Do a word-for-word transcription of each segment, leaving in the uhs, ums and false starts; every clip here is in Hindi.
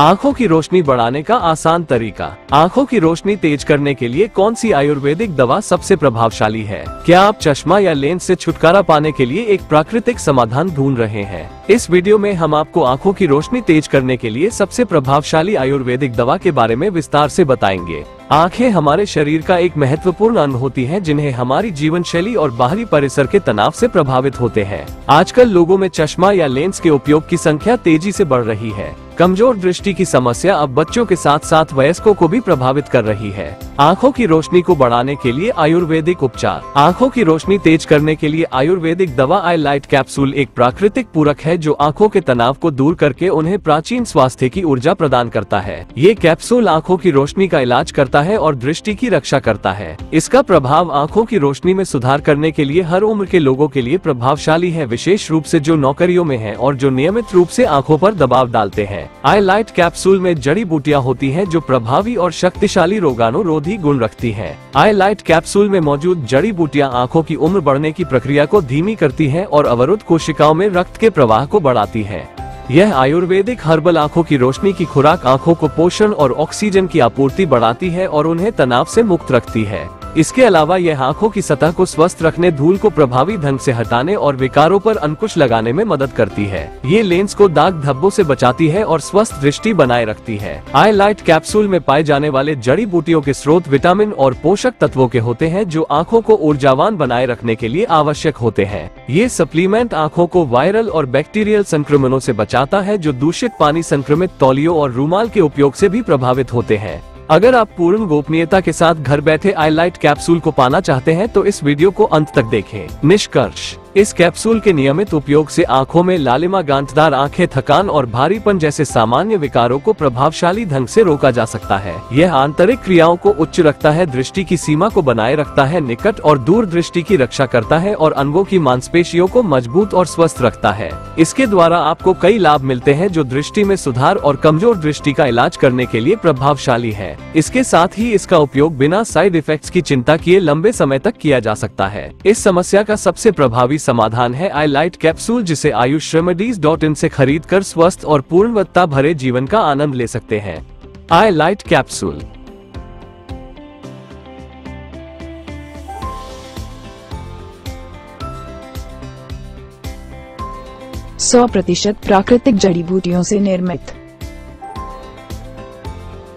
आँखों की रोशनी बढ़ाने का आसान तरीका। आँखों की रोशनी तेज करने के लिए कौन सी आयुर्वेदिक दवा सबसे प्रभावशाली है? क्या आप चश्मा या लेंस से छुटकारा पाने के लिए एक प्राकृतिक समाधान ढूंढ रहे हैं? इस वीडियो में हम आपको आँखों की रोशनी तेज करने के लिए सबसे प्रभावशाली आयुर्वेदिक दवा के बारे में विस्तार से बताएंगे। आँखें हमारे शरीर का एक महत्वपूर्ण अंग होती हैं, जिन्हें हमारी जीवन शैली और बाहरी परिसर के तनाव से प्रभावित होते हैं। आजकल लोगों में चश्मा या लेंस के उपयोग की संख्या तेजी से बढ़ रही है। कमजोर दृष्टि की समस्या अब बच्चों के साथ साथ वयस्कों को भी प्रभावित कर रही है। आँखों की रोशनी को बढ़ाने के लिए आयुर्वेदिक उपचार। आँखों की रोशनी तेज करने के लिए आयुर्वेदिक दवा आई-लाइट कैप्सूल एक प्राकृतिक पूरक है, जो आँखों के तनाव को दूर करके उन्हें प्राचीन स्वास्थ्य की ऊर्जा प्रदान करता है। ये कैप्सूल आँखों की रोशनी का इलाज करता है और दृष्टि की रक्षा करता है। इसका प्रभाव आँखों की रोशनी में सुधार करने के लिए हर उम्र के लोगों के लिए प्रभावशाली है, विशेष रूप से जो नौकरियों में है और जो नियमित रूप से आँखों पर दबाव डालते हैं। आई-लाइट कैप्सूल में जड़ी बूटियां होती हैं, जो प्रभावी और शक्तिशाली रोगाणुरोधी गुण रखती हैं। आई-लाइट कैप्सूल में मौजूद जड़ी बूटियां आँखों की उम्र बढ़ने की प्रक्रिया को धीमी करती हैं और अवरुद्ध कोशिकाओं में रक्त के प्रवाह को बढ़ाती हैं। यह आयुर्वेदिक हर्बल आँखों की रोशनी की खुराक आँखों को पोषण और ऑक्सीजन की आपूर्ति बढ़ाती है और उन्हें तनाव से मुक्त रखती है। इसके अलावा यह आँखों की सतह को स्वस्थ रखने, धूल को प्रभावी ढंग से हटाने और विकारों पर अंकुश लगाने में मदद करती है। ये लेंस को दाग धब्बों से बचाती है और स्वस्थ दृष्टि बनाए रखती है। आई-लाइट कैप्सूल में पाए जाने वाले जड़ी बूटियों के स्रोत विटामिन और पोषक तत्वों के होते हैं, जो आँखों को ऊर्जावान बनाए रखने के लिए आवश्यक होते हैं। ये सप्लीमेंट आँखों को वायरल और बैक्टीरियल संक्रमणों से बचाता है, जो दूषित पानी, संक्रमित तौलियों और रूमाल के उपयोग से भी प्रभावित होते हैं। अगर आप पूर्ण गोपनीयता के साथ घर बैठे आई-लाइट कैप्सूल को पाना चाहते हैं तो इस वीडियो को अंत तक देखें। निष्कर्ष: इस कैप्सूल के नियमित उपयोग से आंखों में लालिमा, गांठदार आंखें, थकान और भारीपन जैसे सामान्य विकारों को प्रभावशाली ढंग से रोका जा सकता है। यह आंतरिक क्रियाओं को उच्च रखता है, दृष्टि की सीमा को बनाए रखता है, निकट और दूर दृष्टि की रक्षा करता है और अंगों की मांसपेशियों को मजबूत और स्वस्थ रखता है। इसके द्वारा आपको कई लाभ मिलते हैं, जो दृष्टि में सुधार और कमजोर दृष्टि का इलाज करने के लिए प्रभावशाली है। इसके साथ ही इसका उपयोग बिना साइड इफेक्ट्स की चिंता किए लंबे समय तक किया जा सकता है। इस समस्या का सबसे प्रभावी समाधान है आई-लाइट कैप्सूल, जिसे आयुष रेमेडीज डॉट इन से खरीदकर स्वस्थ और पूर्णवत्ता भरे जीवन का आनंद ले सकते हैं। Eye light capsule. सौ प्रतिशत प्राकृतिक जड़ी बूटियों से निर्मित।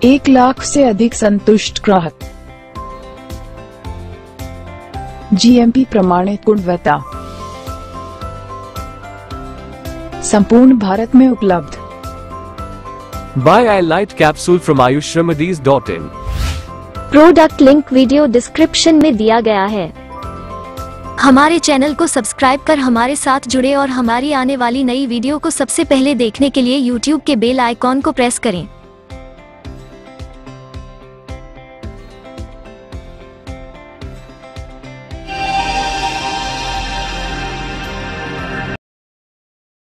एक लाख से अधिक संतुष्ट ग्राहक। जी एम पी प्रमाणित गुणवत्ता। संपूर्ण भारत में उपलब्ध। Buy I-Lite Capsule from ayush remedies dot in। Product link video description में दिया गया है। हमारे चैनल को सब्सक्राइब कर हमारे साथ जुड़े और हमारी आने वाली नई वीडियो को सबसे पहले देखने के लिए यूट्यूब के बेल आइकॉन को प्रेस करें।